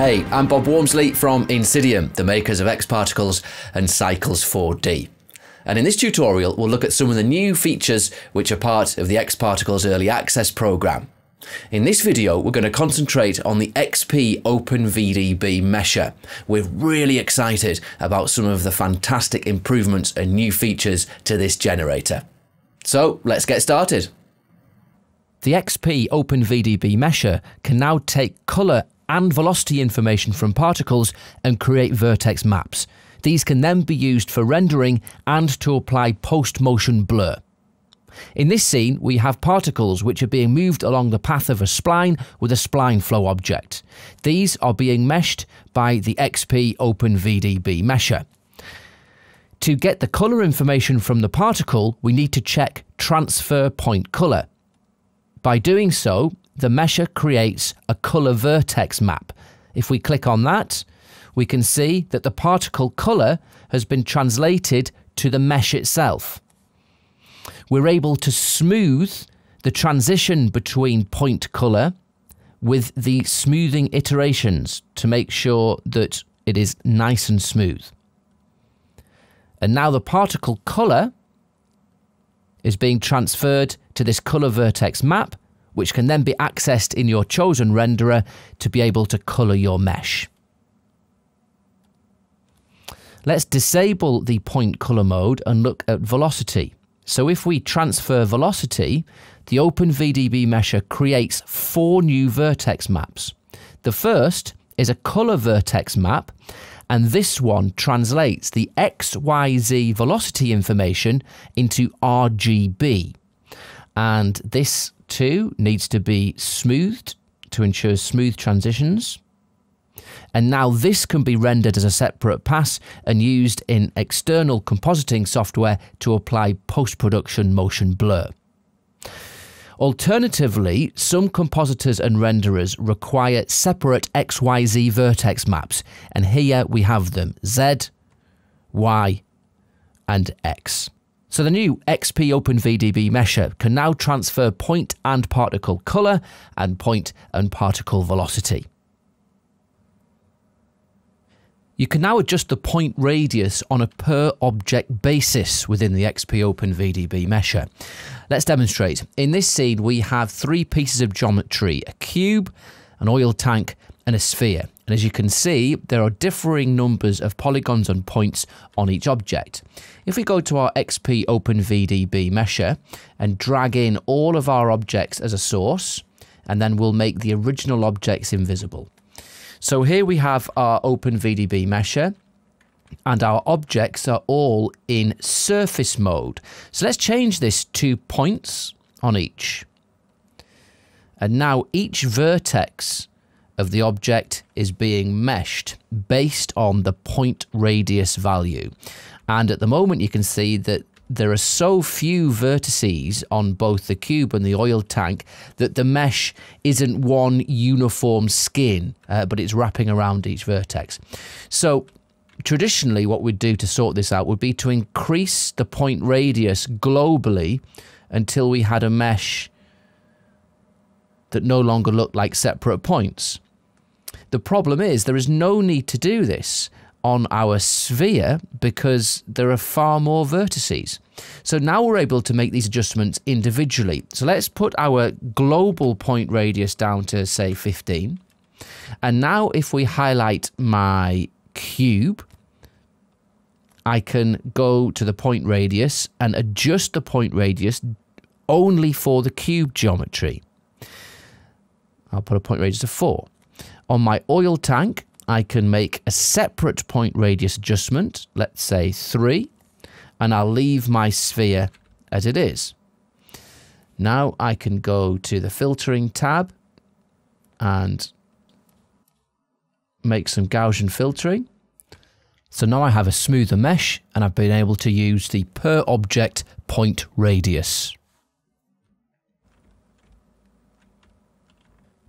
Hey, I'm Bob Wormsley from Insidium, the makers of X-Particles and Cycles 4D. And in this tutorial, we'll look at some of the new features which are part of the X-Particles Early Access program. In this video, we're going to concentrate on the XP OpenVDB Mesher. We're really excited about some of the fantastic improvements and new features to this generator. So let's get started. The XP OpenVDB Mesher can now take colour and velocity information from particles and create vertex maps. These can then be used for rendering and to apply post-motion blur. In this scene, we have particles which are being moved along the path of a spline with a spline flow object. These are being meshed by the XP OpenVDB Mesher. To get the colour information from the particle, we need to check transfer point colour. By doing so, the mesher creates a colour vertex map. If we click on that, we can see that the particle colour has been translated to the mesh itself. We're able to smooth the transition between point colour with the smoothing iterations to make sure that it is nice and smooth. And now the particle colour is being transferred to this colour vertex map, which can then be accessed in your chosen renderer to be able to colour your mesh. Let's disable the point colour mode and look at velocity. So if we transfer velocity, the OpenVDB Mesher creates four new vertex maps. The first is a colour vertex map, and this one translates the XYZ velocity information into RGB. And this too needs to be smoothed to ensure smooth transitions. And now this can be rendered as a separate pass and used in external compositing software to apply post-production motion blur. Alternatively, some compositors and renderers require separate XYZ vertex maps, and here we have them: Z, Y, and X. So the new XP OpenVDB Mesher can now transfer point and particle colour and point and particle velocity. You can now adjust the point radius on a per object basis within the XP OpenVDB Mesher. Let's demonstrate. In this scene, we have three pieces of geometry: a cube, an oil tank, and a sphere. And as you can see, there are differing numbers of polygons and points on each object. If we go to our XP OpenVDB Mesher and drag in all of our objects as a source, and then we'll make the original objects invisible. So here we have our OpenVDB Mesher, and our objects are all in surface mode. So let's change this to points on each. And now each vertex of the object is being meshed based on the point radius value. And at the moment you can see that there are so few vertices on both the cube and the oil tank that the mesh isn't one uniform skin, but it's wrapping around each vertex. So traditionally what we'd do to sort this out would be to increase the point radius globally until we had a mesh that no longer looked like separate points. The problem is there is no need to do this on our sphere because there are far more vertices. So now we're able to make these adjustments individually. So let's put our global point radius down to, say, 15. And now if we highlight my cube, I can go to the point radius and adjust the point radius only for the cube geometry. I'll put a point radius of 4. On my oil tank, I can make a separate point radius adjustment, let's say 3, and I'll leave my sphere as it is. Now I can go to the filtering tab and make some Gaussian filtering. So now I have a smoother mesh, and I've been able to use the per object point radius.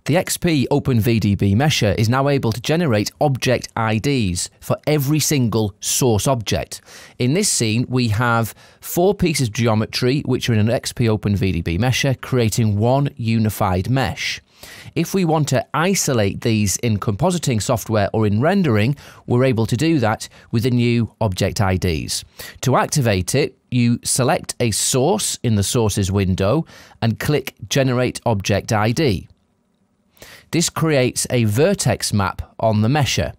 The XP OpenVDB Mesher is now able to generate object IDs for every single source object. In this scene, we have four pieces of geometry which are in an XP OpenVDB Mesher, creating one unified mesh. If we want to isolate these in compositing software or in rendering, we're able to do that with the new object IDs. To activate it, you select a source in the Sources window and click Generate Object ID. This creates a vertex map on the mesher.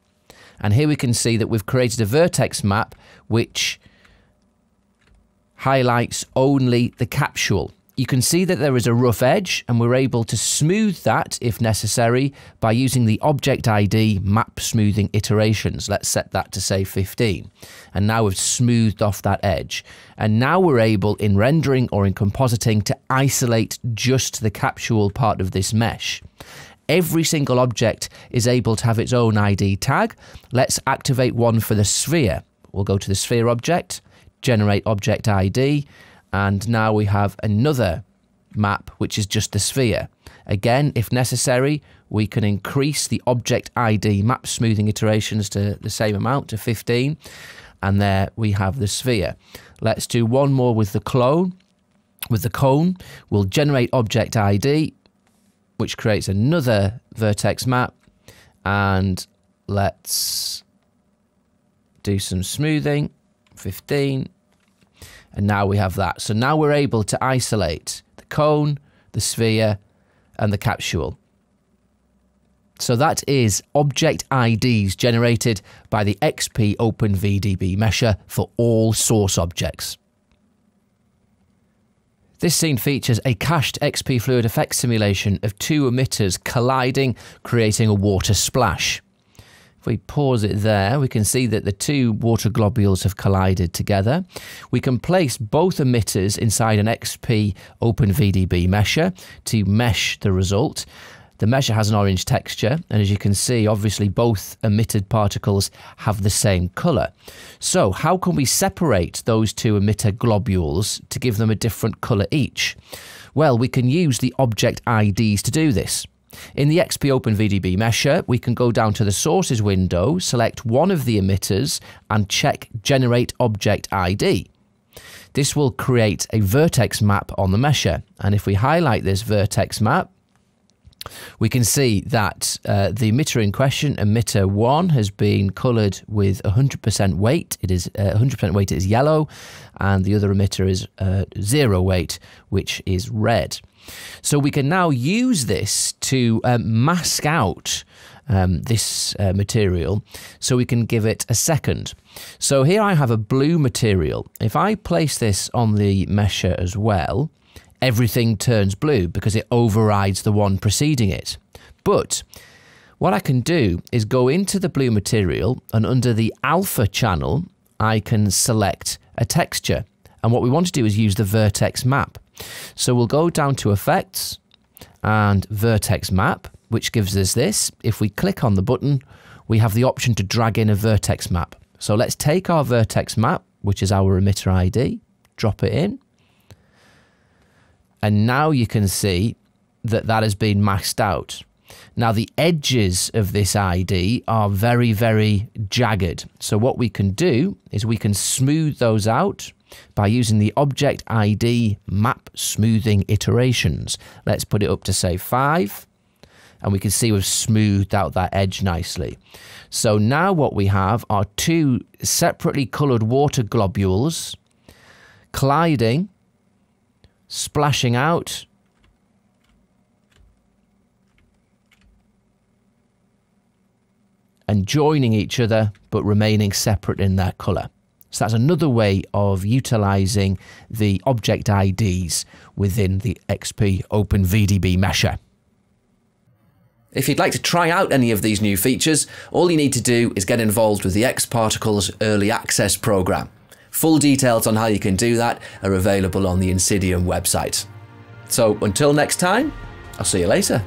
And here we can see that we've created a vertex map which highlights only the capsule. You can see that there is a rough edge, and we're able to smooth that, if necessary, by using the Object ID Map Smoothing Iterations. Let's set that to, say, 15. And now we've smoothed off that edge. And now we're able, in rendering or in compositing, to isolate just the capsule part of this mesh. Every single object is able to have its own ID tag. Let's activate one for the sphere. We'll go to the sphere object, generate object ID, and now we have another map which is just the sphere. Again, if necessary, we can increase the object ID map smoothing iterations to the same amount, to 15, and there we have the sphere. Let's do one more with the clone. With the cone, we'll generate object ID, which creates another vertex map, and let's do some smoothing, 15, and now we have that. So now we're able to isolate the cone, the sphere, and the capsule. So that is object IDs generated by the XP OpenVDB Mesher for all source objects. This scene features a cached XP fluid effects simulation of two emitters colliding, creating a water splash. If we pause it there, we can see that the two water globules have collided together. We can place both emitters inside an XP OpenVDB mesher to mesh the result. The mesher has an orange texture, and as you can see, obviously both emitted particles have the same colour. So how can we separate those two emitter globules to give them a different colour each? Well, we can use the object IDs to do this. In the XP OpenVDB Mesher, we can go down to the Sources window, select one of the emitters, and check Generate Object ID. This will create a vertex map on the mesher, and if we highlight this vertex map, we can see that the emitter in question, emitter 1, has been coloured with 100% weight. It is 100% weight is yellow, and the other emitter is 0 weight, which is red. So we can now use this to mask out this material, so we can give it a second. So here I have a blue material. If I place this on the mesher as well, everything turns blue because it overrides the one preceding it. But what I can do is go into the blue material, and under the alpha channel, I can select a texture. And what we want to do is use the vertex map. So we'll go down to Effects and Vertex Map, which gives us this. If we click on the button, we have the option to drag in a vertex map. So let's take our vertex map, which is our emitter ID, drop it in. And now you can see that that has been masked out. Now the edges of this ID are very, very jagged. So what we can do is we can smooth those out by using the Object ID Map Smoothing Iterations. Let's put it up to, say, 5. And we can see we've smoothed out that edge nicely. So now what we have are two separately coloured water globules colliding, splashing out, and joining each other, but remaining separate in their colour. So that's another way of utilising the object IDs within the XP OpenVDB Mesher. If you'd like to try out any of these new features, all you need to do is get involved with the X-Particles Early Access Programme. Full details on how you can do that are available on the Insidium website. So until next time, I'll see you later.